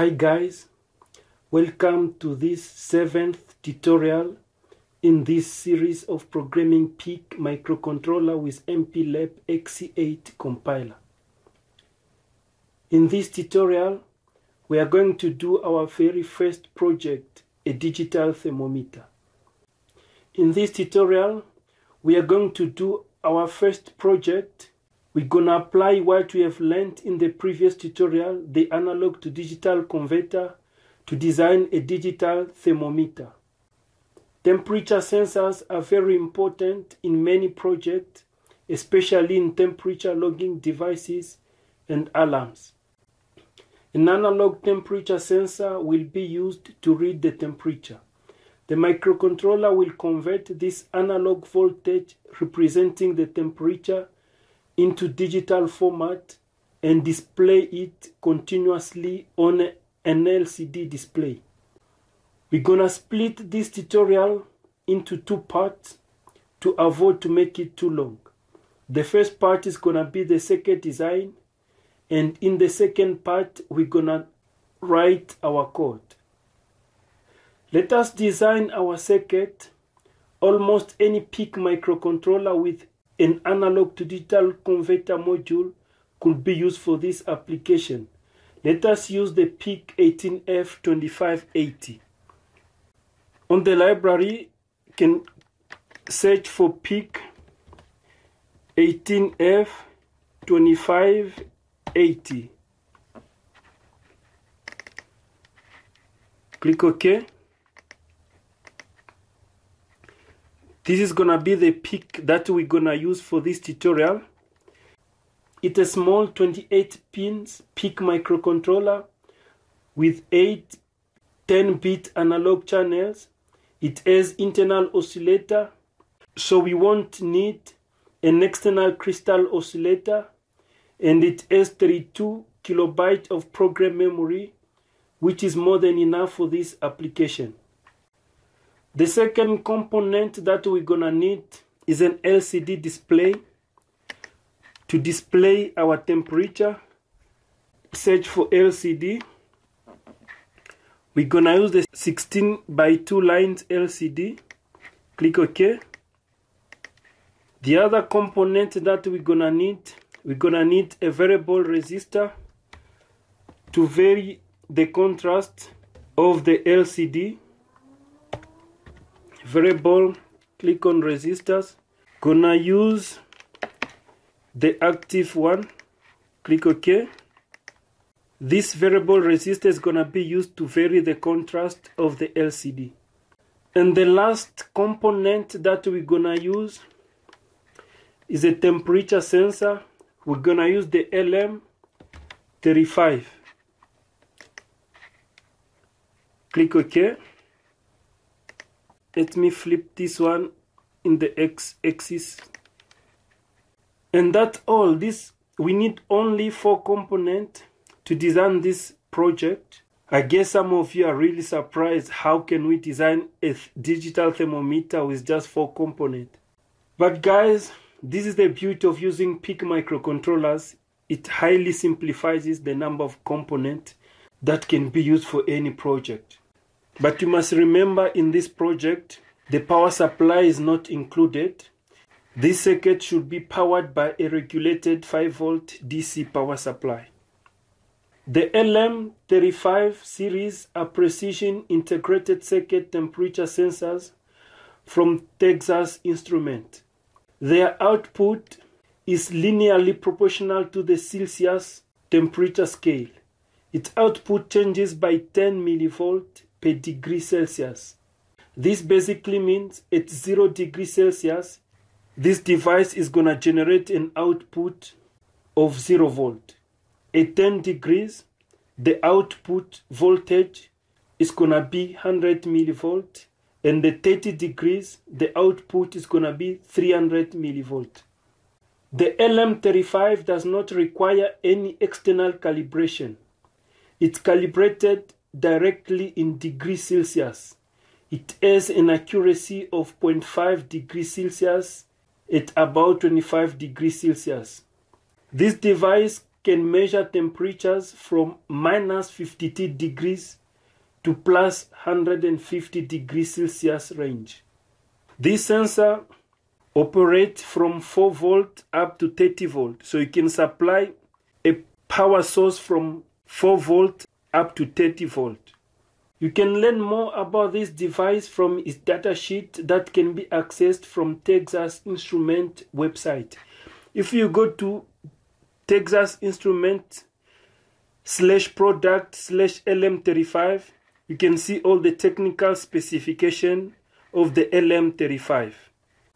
Hi guys, welcome to this 7th tutorial in this series of programming PIC microcontroller with MPLAB XC8 compiler. In this tutorial, we are going to do our very first project, a digital thermometer. In this tutorial, we are going to do our first project. We're going to apply what we have learned in the previous tutorial, the analog to digital converter, to design a digital thermometer. Temperature sensors are very important in many projects, especially in temperature logging devices and alarms. An analog temperature sensor will be used to read the temperature. The microcontroller will convert this analog voltage representing the temperature into digital format and display it continuously on an LCD display. We're gonna split this tutorial into two parts to avoid to make it too long. The first part is gonna be the circuit design, and in the second part we're gonna write our code. Let us design our circuit. Almost any PIC microcontroller with an analog to digital converter module could be used for this application. Let us use the PIC 18F 2580. On the library, you can search for PIC 18F 2580. Click OK. This is gonna be the PIC that we're gonna use for this tutorial. It's a small 28-pin PIC microcontroller with 8 10-bit analog channels. It has internal oscillator, so we won't need an external crystal oscillator, and it has 32 kilobytes of program memory, which is more than enough for this application. The second component that we're gonna need is an LCD display to display our temperature. Search for LCD. We're gonna use the 16x2 lines LCD. Click OK. The other component that we're gonna need a variable resistor to vary the contrast of the LCD. Variable, click on resistors. Gonna use the active one. Click OK. This variable resistor is gonna be used to vary the contrast of the LCD. And the last component that we're gonna use is a temperature sensor. We're gonna use the LM35. Click OK. Let me flip this one in the x-axis. And that's all. We need only 4 components to design this project. I guess some of you are really surprised how can we design a digital thermometer with just 4 components. But guys, this is the beauty of using PIC microcontrollers. It highly simplifies the number of components that can be used for any project. But you must remember, in this project, the power supply is not included. This circuit should be powered by a regulated 5-volt DC power supply. The LM35 series are precision integrated circuit temperature sensors from Texas Instruments. Their output is linearly proportional to the Celsius temperature scale. Its output changes by 10 millivolts per degree Celsius. This basically means at 0 degrees Celsius, this device is gonna generate an output of 0 volt. At 10 degrees, the output voltage is gonna be 100 millivolt, and at 30 degrees, the output is gonna be 300 millivolt. The LM35 does not require any external calibration. It's calibrated directly in degrees Celsius. It has an accuracy of 0.5 degrees Celsius at about 25 degrees Celsius. This device can measure temperatures from minus 52 degrees to plus 150 degrees Celsius range. This sensor operates from 4 volt up to 30 volt, so you can supply a power source from 4 volt up to 30 volt. You can learn more about this device from its datasheet that can be accessed from Texas Instruments website. If you go to Texas Instruments /product/LM35, you can see all the technical specification of the LM35.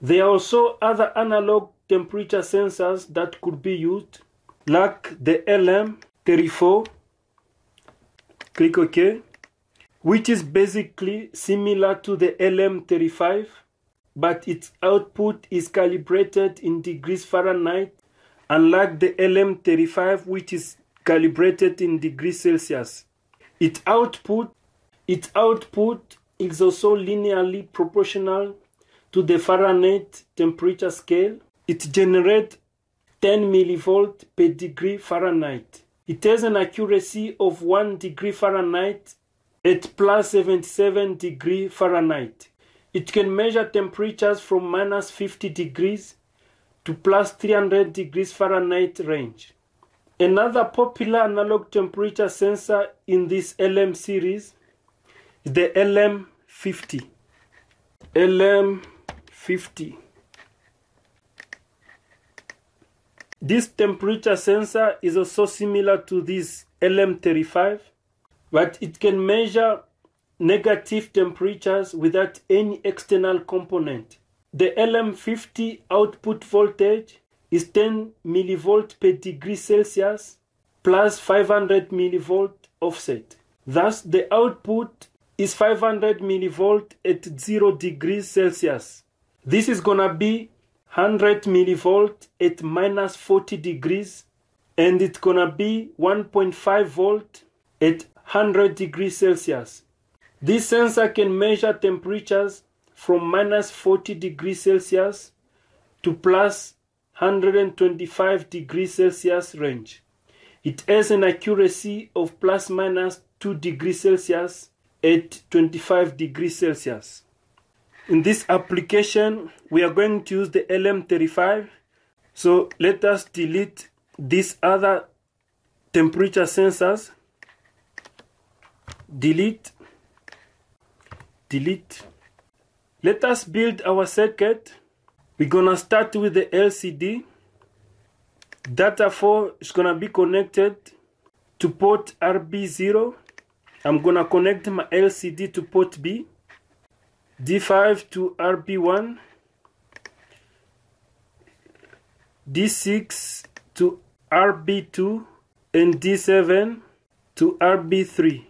There are also other analog temperature sensors that could be used, like the LM34. Click OK. Which is basically similar to the LM35, but its output is calibrated in degrees Fahrenheit, unlike the LM35, which is calibrated in degrees Celsius. Its output is also linearly proportional to the Fahrenheit temperature scale. It generates 10 millivolts per degree Fahrenheit. It has an accuracy of 1 degree Fahrenheit at plus 77 degrees Fahrenheit. It can measure temperatures from minus 50 degrees to plus 300 degrees Fahrenheit range. Another popular analog temperature sensor in this LM series is the LM50. This temperature sensor is also similar to this LM35, but it can measure negative temperatures without any external component. The LM50 output voltage is 10 millivolt per degree Celsius plus 500 millivolt offset. Thus, the output is 500 millivolt at 0 degrees Celsius. This is gonna be 100 millivolt at minus 40 degrees, and it's gonna be 1.5 volt at 100 degrees Celsius. This sensor can measure temperatures from minus 40 degrees Celsius to plus 125 degrees Celsius range. It has an accuracy of plus minus 2 degrees Celsius at 25 degrees Celsius. In this application, we are going to use the LM35. So let us delete these other temperature sensors. Delete. Let us build our circuit. We're gonna start with the LCD. Data 4 is gonna be connected to port RB0. I'm gonna connect my LCD to port B. D5 to RB1. D6 to RB2 and D7 to RB3.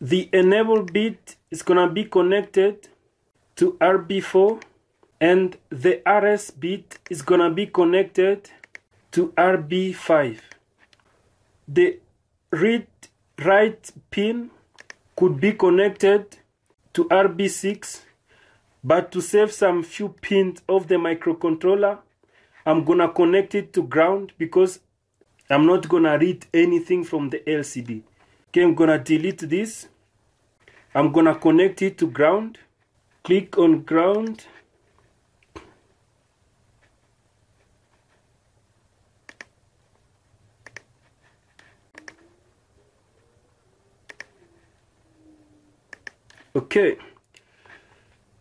The enable bit is going to be connected to RB4, and the RS bit is going to be connected to RB5. The read-write pin could be connected to RB6, but to save some few pins of the microcontroller, I'm going to connect it to ground because I'm not going to read anything from the LCD. Okay, I'm going to delete this. I'm going to connect it to ground. Click on ground. Okay.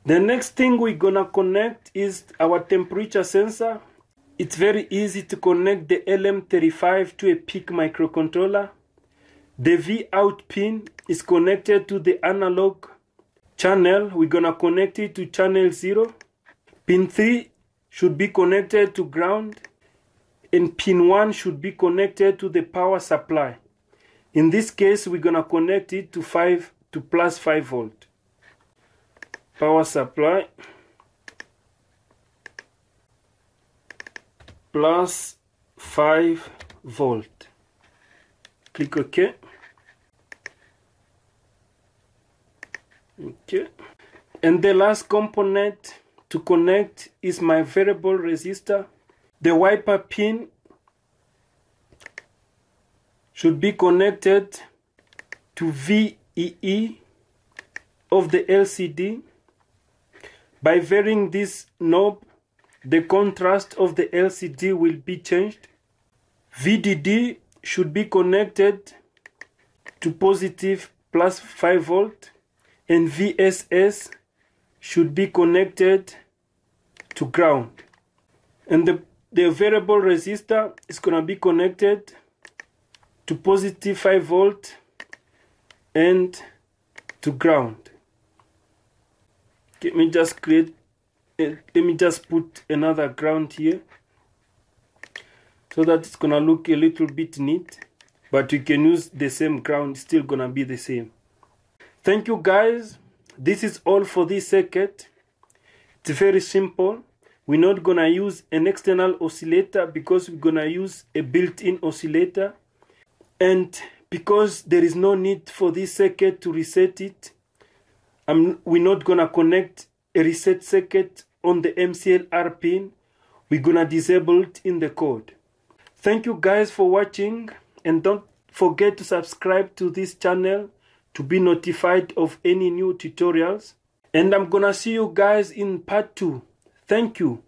The next thing we're going to connect is our temperature sensor. It's very easy to connect the LM35 to a PIC microcontroller. The Vout pin is connected to the analog channel. We're going to connect it to channel 0. Pin 3 should be connected to ground, and pin 1 should be connected to the power supply. In this case, we're going to connect it to plus 5 volt. Power supply plus 5 volt. Click OK. Okay, and the last component to connect is my variable resistor. The wiper pin should be connected to VEE of the LCD. By varying this knob, the contrast of the LCD will be changed. VDD should be connected to positive plus 5 volt, and VSS should be connected to ground. And the variable resistor is going to be connected to positive 5 volt and to ground. Let me just put another ground here, so that it's gonna look a little bit neat, but you can use the same ground, still gonna be the same. Thank you guys, this is all for this circuit. It's very simple. We're not gonna use an external oscillator because we're gonna use a built-in oscillator, and because there is no need for this circuit to reset it, we're not gonna connect a reset circuit on the MCLR pin. We're gonna disable it in the code. Thank you guys for watching, and don't forget to subscribe to this channel to be notified of any new tutorials. And I'm gonna see you guys in part 2. Thank you.